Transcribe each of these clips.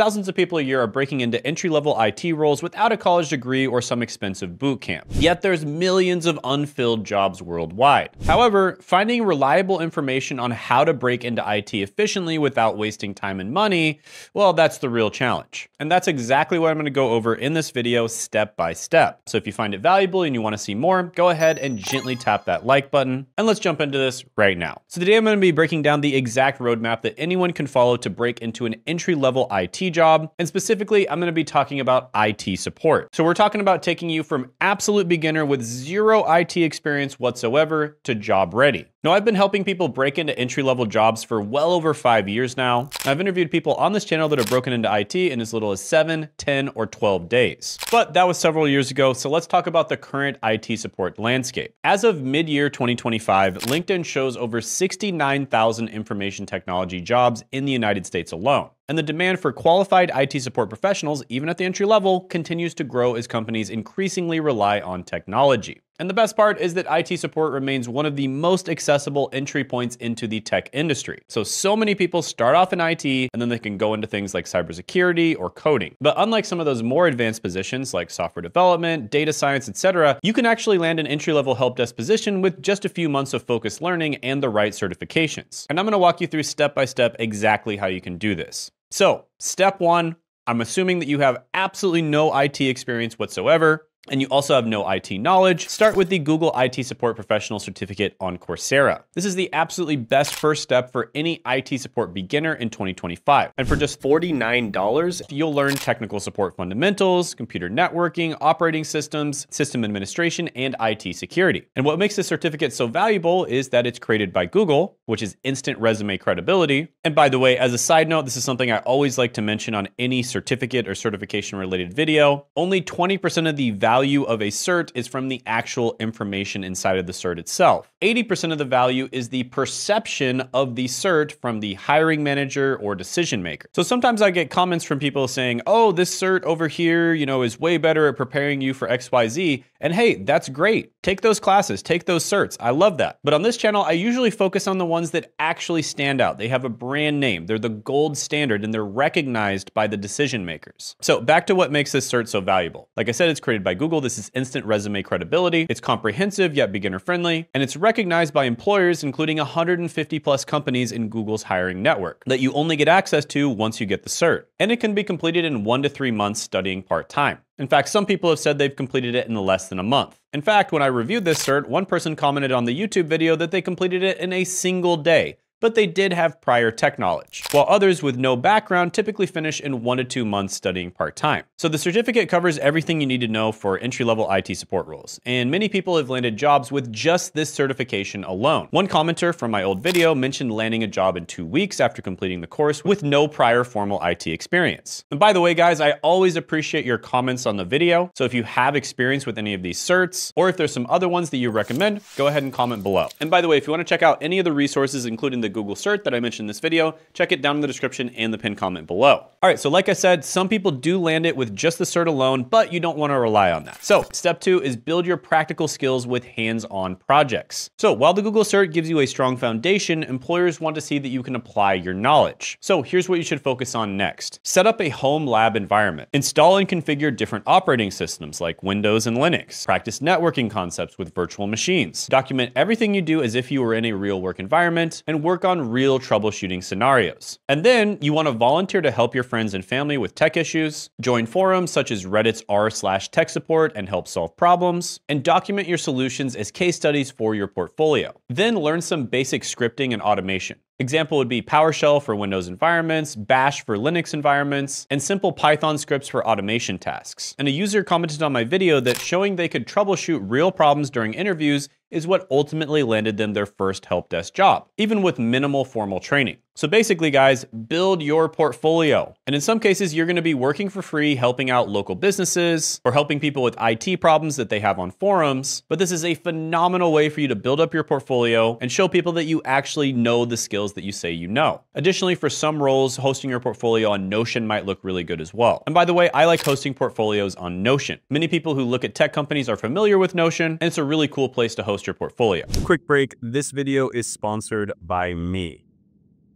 Thousands of people a year are breaking into entry-level IT roles without a college degree or some expensive boot camp. Yet there's millions of unfilled jobs worldwide. However, finding reliable information on how to break into IT efficiently without wasting time and money, well, that's the real challenge. And that's exactly what I'm going to go over in this video step by step. So if you find it valuable and you want to see more, go ahead and gently tap that like button. And let's jump into this right now. So today I'm going to be breaking down the exact roadmap that anyone can follow to break into an entry-level IT job. And specifically, I'm going to be talking about IT support. So we're talking about taking you from absolute beginner with zero IT experience whatsoever to job ready. Now, I've been helping people break into entry-level jobs for well over 5 years now. I've interviewed people on this channel that have broken into IT in as little as 7, 10, or 12 days. But that was several years ago, so let's talk about the current IT support landscape. As of mid-year 2025, LinkedIn shows over 69,000 information technology jobs in the United States alone. And the demand for qualified IT support professionals, even at the entry level, continues to grow as companies increasingly rely on technology. And the best part is that IT support remains one of the most accessible entry points into the tech industry. So many people start off in IT and then they can go into things like cybersecurity or coding. But unlike some of those more advanced positions like software development, data science, etc., you can actually land an entry-level help desk position with just a few months of focused learning and the right certifications. And I'm going to walk you through step-by-step exactly how you can do this. So step one, I'm assuming that you have absolutely no IT experience whatsoever, and you also have no IT knowledge. Start with the Google IT Support Professional Certificate on Coursera. This is the absolutely best first step for any IT support beginner in 2025. And for just $49, you'll learn technical support fundamentals, computer networking, operating systems, system administration, and IT security. And what makes this certificate so valuable is that it's created by Google, which is instant resume credibility. And by the way, as a side note, this is something I always like to mention on any certificate or certification related video. Only 20% of the value of a cert is from the actual information inside of the cert itself. 80% of the value is the perception of the cert from the hiring manager or decision maker. So sometimes I get comments from people saying, oh, this cert over here, you know, is way better at preparing you for XYZ. And hey, that's great. Take those classes, take those certs. I love that. But on this channel, I usually focus on the ones that actually stand out. They have a brand name. They're the gold standard and they're recognized by the decision makers. So back to what makes this cert so valuable. Like I said, it's created by Google. This is instant resume credibility. It's comprehensive yet beginner friendly. And it's recognized by employers, including 150+ companies in Google's hiring network that you only get access to once you get the cert. And it can be completed in 1 to 3 months studying part-time. In fact, some people have said they've completed it in less than a month. In fact, when I reviewed this cert, one person commented on the YouTube video that they completed it in a single day, but they did have prior tech knowledge, while others with no background typically finish in 1 to 2 months studying part-time. So the certificate covers everything you need to know for entry-level IT support roles, and many people have landed jobs with just this certification alone. One commenter from my old video mentioned landing a job in 2 weeks after completing the course with no prior formal IT experience. And by the way, guys, I always appreciate your comments on the video, so if you have experience with any of these certs, or if there's some other ones that you recommend, go ahead and comment below. And by the way, if you want to check out any of the resources, including the Google cert that I mentioned in this video, check it down in the description and the pinned comment below. All right, so like I said, some people do land it with just the cert alone, but you don't want to rely on that. So step two is build your practical skills with hands-on projects. So while the Google cert gives you a strong foundation, employers want to see that you can apply your knowledge. So here's what you should focus on next. Set up a home lab environment. Install and configure different operating systems like Windows and Linux. Practice networking concepts with virtual machines. Document everything you do as if you were in a real work environment, and work on real troubleshooting scenarios. And then you want to volunteer to help your friends and family with tech issues, join forums such as Reddit's r/tech support and help solve problems, and document your solutions as case studies for your portfolio. Then learn some basic scripting and automation. Example would be PowerShell for Windows environments, Bash for Linux environments, and simple Python scripts for automation tasks. And a user commented on my video that showing they could troubleshoot real problems during interviews is what ultimately landed them their first help desk job, even with minimal formal training. So basically, guys, build your portfolio. And in some cases, you're gonna be working for free, helping out local businesses or helping people with IT problems that they have on forums. But this is a phenomenal way for you to build up your portfolio and show people that you actually know the skills that you say you know. Additionally, for some roles, hosting your portfolio on Notion might look really good as well. And by the way, I like hosting portfolios on Notion. Many people who look at tech companies are familiar with Notion, and it's a really cool place to host your portfolio. Quick break. This video is sponsored by me.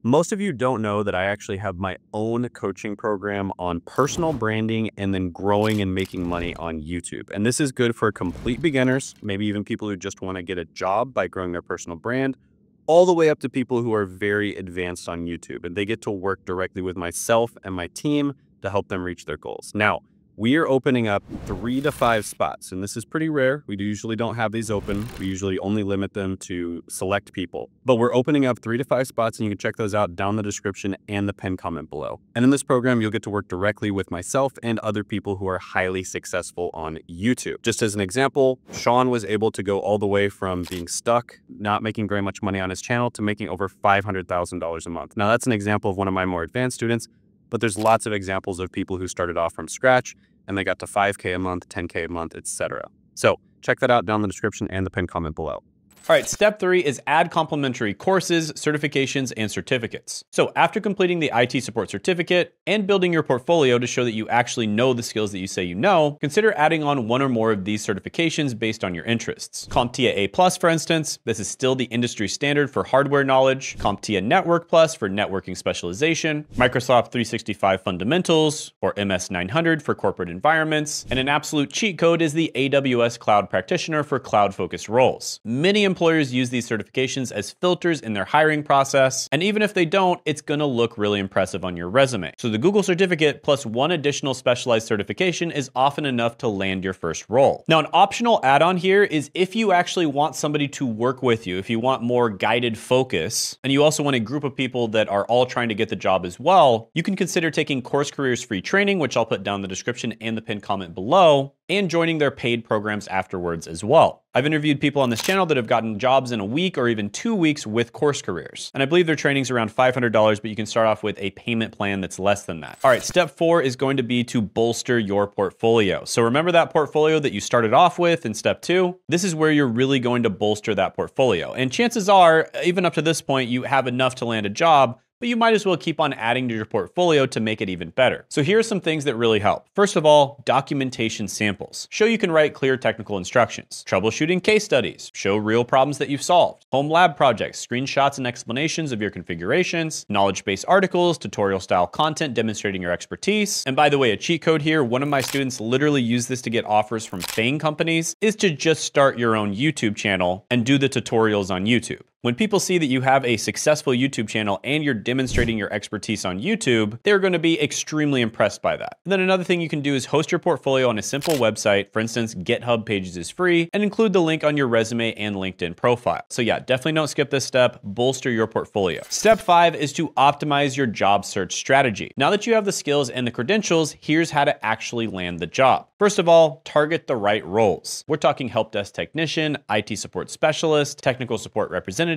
Most of you don't know that I actually have my own coaching program on personal branding and then growing and making money on YouTube. And this is good for complete beginners, maybe even people who just want to get a job by growing their personal brand, all the way up to people who are very advanced on YouTube. And they get to work directly with myself and my team to help them reach their goals. Now, we are opening up 3 to 5 spots, and this is pretty rare. We usually don't have these open. We usually only limit them to select people, but we're opening up 3 to 5 spots, and you can check those out down the description and the pinned comment below. And in this program, you'll get to work directly with myself and other people who are highly successful on YouTube. Just as an example, Sean was able to go all the way from being stuck, not making very much money on his channel, to making over $500,000 a month. Now, that's an example of one of my more advanced students, but there's lots of examples of people who started off from scratch and they got to 5K a month, 10K a month, etc. So check that out down in the description and the pinned comment below. All right, step 3 is add complimentary courses, certifications, and certificates. So after completing the IT support certificate and building your portfolio to show that you actually know the skills that you say you know, consider adding on one or more of these certifications based on your interests. CompTIA A+, for instance, this is still the industry standard for hardware knowledge. CompTIA Network+ for networking specialization. Microsoft 365 Fundamentals, or MS900 for corporate environments. And an absolute cheat code is the AWS Cloud Practitioner for cloud-focused roles. Many employers use these certifications as filters in their hiring process, and even if they don't, it's gonna look really impressive on your resume. So the Google certificate plus one additional specialized certification is often enough to land your first role. Now, an optional add-on here is if you actually want somebody to work with you, if you want more guided focus, and you also want a group of people that are all trying to get the job as well, you can consider taking Course Careers free training, which I'll put down in the description and the pinned comment below, and joining their paid programs afterwards as well. I've interviewed people on this channel that have gotten jobs in a week or even 2 weeks with Course Careers. And I believe their training's around $500, but you can start off with a payment plan that's less than that. All right, step 4 is going to be to bolster your portfolio. So remember that portfolio that you started off with in step 2? This is where you're really going to bolster that portfolio. And chances are, even up to this point, you have enough to land a job, but you might as well keep on adding to your portfolio to make it even better. So here are some things that really help. First of all, documentation samples. Show you can write clear technical instructions. Troubleshooting case studies. Show real problems that you've solved. Home lab projects, screenshots and explanations of your configurations. Knowledge-based articles, tutorial-style content demonstrating your expertise. And by the way, a cheat code here, one of my students literally used this to get offers from FAANG companies, is to just start your own YouTube channel and do the tutorials on YouTube. When people see that you have a successful YouTube channel and you're demonstrating your expertise on YouTube, they're going to be extremely impressed by that. And then another thing you can do is host your portfolio on a simple website. For instance, GitHub Pages is free, and include the link on your resume and LinkedIn profile. So yeah, definitely don't skip this step. Bolster your portfolio. Step 5 is to optimize your job search strategy. Now that you have the skills and the credentials, here's how to actually land the job. First of all, target the right roles. We're talking help desk technician, IT support specialist, technical support representative,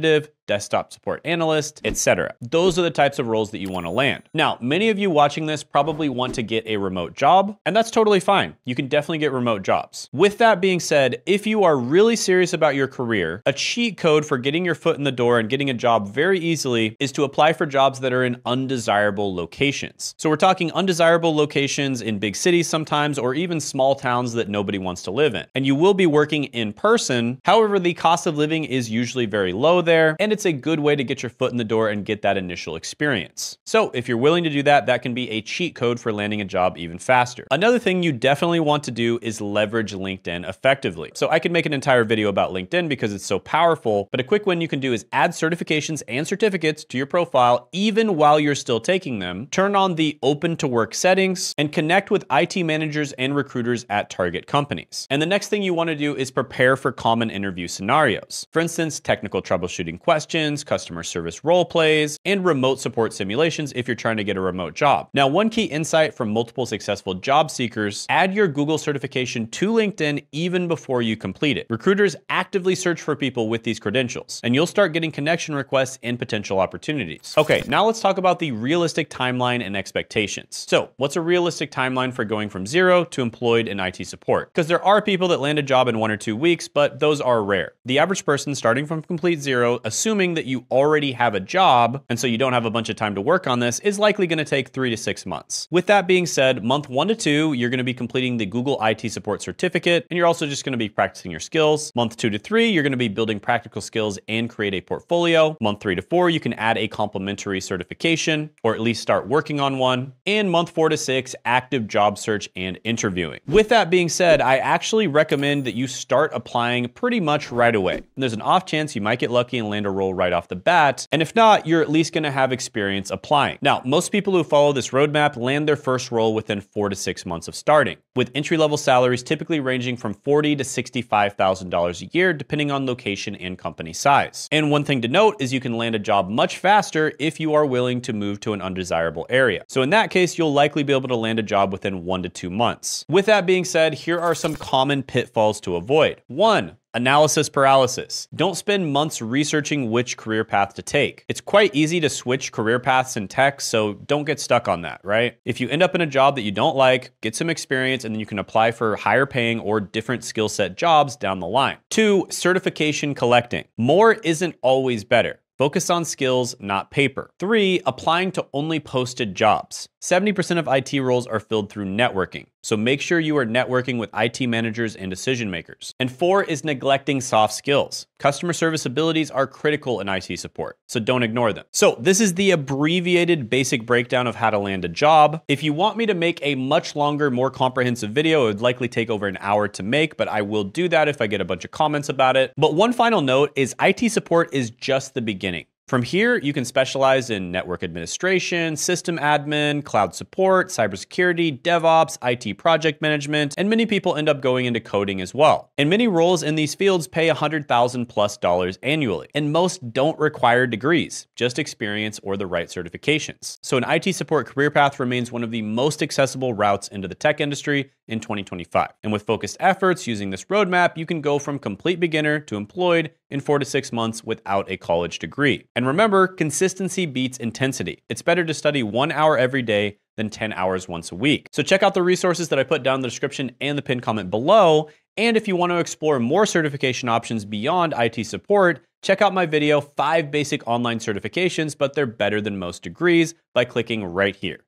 desktop support analyst, etc. Those are the types of roles that you want to land. Now, many of you watching this probably want to get a remote job, and that's totally fine. You can definitely get remote jobs. With that being said, if you are really serious about your career, a cheat code for getting your foot in the door and getting a job very easily is to apply for jobs that are in undesirable locations. So we're talking undesirable locations in big cities sometimes, or even small towns that nobody wants to live in. And you will be working in person. However, the cost of living is usually very low there, and it's a good way to get your foot in the door and get that initial experience. So if you're willing to do that, that can be a cheat code for landing a job even faster. Another thing you definitely want to do is leverage LinkedIn effectively. So I could make an entire video about LinkedIn because it's so powerful, but a quick one you can do is add certifications and certificates to your profile even while you're still taking them, turn on the open to work settings, and connect with IT managers and recruiters at target companies. And the next thing you want to do is prepare for common interview scenarios. For instance, technical troubleshooting questions, customer service role plays, and remote support simulations if you're trying to get a remote job. Now, one key insight from multiple successful job seekers, add your Google certification to LinkedIn even before you complete it. Recruiters actively search for people with these credentials, and you'll start getting connection requests and potential opportunities. Okay, now let's talk about the realistic timeline and expectations. So what's a realistic timeline for going from zero to employed in IT support? Because there are people that land a job in 1 or 2 weeks, but those are rare. The average person starting from complete zero intro, assuming that you already have a job, and so you don't have a bunch of time to work on this, is likely going to take 3 to 6 months. With that being said, month 1 to 2, you're going to be completing the Google IT Support Certificate, and you're also just going to be practicing your skills. Month 2 to 3, you're going to be building practical skills and create a portfolio. Month 3 to 4, you can add a complementary certification, or at least start working on one. And month 4 to 6, active job search and interviewing. With that being said, I actually recommend that you start applying pretty much right away. And there's an off chance you might get lucky and land a role right off the bat. And if not, you're at least going to have experience applying. Now, most people who follow this roadmap land their first role within 4 to 6 months of starting, with entry-level salaries typically ranging from $40,000 to $65,000 a year, depending on location and company size. And one thing to note is you can land a job much faster if you are willing to move to an undesirable area. So in that case, you'll likely be able to land a job within 1 to 2 months. With that being said, here are some common pitfalls to avoid. 1. Analysis paralysis. Don't spend months researching which career path to take. It's quite easy to switch career paths in tech, so don't get stuck on that, right? If you end up in a job that you don't like, get some experience, and then you can apply for higher paying or different skill set jobs down the line. 2. Certification collecting. More isn't always better. Focus on skills, not paper. 3. Applying to only posted jobs. 70% of IT roles are filled through networking, so make sure you are networking with IT managers and decision makers. And 4 is neglecting soft skills. Customer service abilities are critical in IT support, so don't ignore them. So this is the abbreviated basic breakdown of how to land a job. If you want me to make a much longer, more comprehensive video, it would likely take over an hour to make, but I will do that if I get a bunch of comments about it. But one final note is IT support is just the beginning. From here, you can specialize in network administration, system admin, cloud support, cybersecurity, DevOps, IT project management, and many people end up going into coding as well. And many roles in these fields pay $100,000+ annually, and most don't require degrees, just experience or the right certifications. So an IT support career path remains one of the most accessible routes into the tech industry in 2025. And with focused efforts using this roadmap, you can go from complete beginner to employed in 4 to 6 months without a college degree. And remember, consistency beats intensity. It's better to study 1 hour every day than 10 hours once a week. So check out the resources that I put down in the description and the pinned comment below. And if you want to explore more certification options beyond IT support, check out my video, 5 basic online certifications, but they're better than most degrees, by clicking right here.